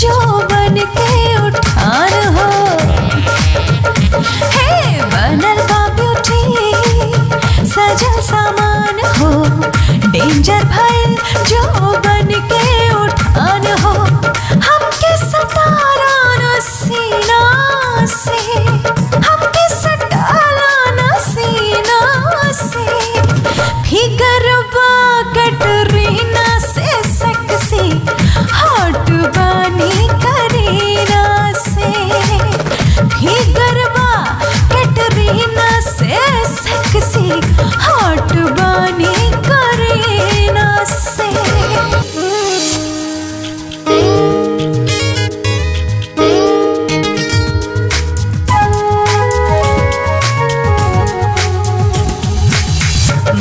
जो बन के उठान हो, हे बनल बा ब्यूटी सजल सामान हो, डेंजर भइल जो बन के उठान हो, हमके सतारा न सीना से, हमके सतारा न सीना से, फिगर बा कटरीना से सेक्सी हॉट बनी करीना से, फिगर बा कटरीना से सेक्सी हॉट बनी करीना से।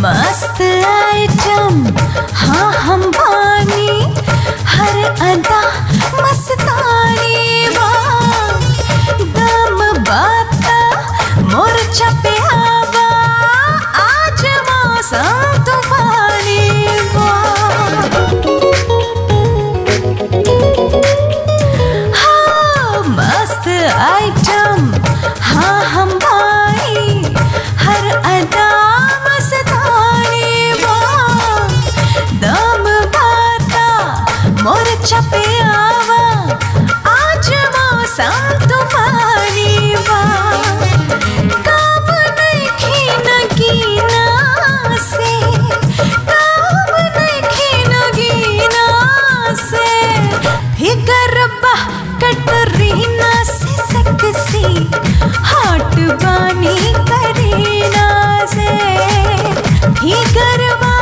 मस्त आइटम हाँ हम बानी, हर अदा मस्तानी बा, दम बाता मोर छपे आवा, आज मौसम तूफानी बा, हाँ मस्त आइटम हाँ हम बानी, हर अदा छपे आवा, आज मौसम तूफानी बा, काब नखीना गीना से, फिगर बा कटरीना से सेक्सी हॉट बनी करीना से, फिगर बा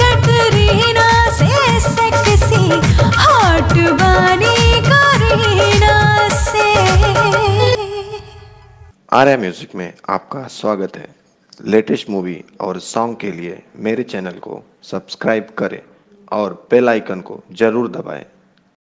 कटरीना से सेक्सी हॉट बनी करीना से। आर्या म्यूजिक में आपका स्वागत है। लेटेस्ट मूवी और सॉन्ग के लिए मेरे चैनल को सब्सक्राइब करें और बेल आइकन को जरूर दबाएं।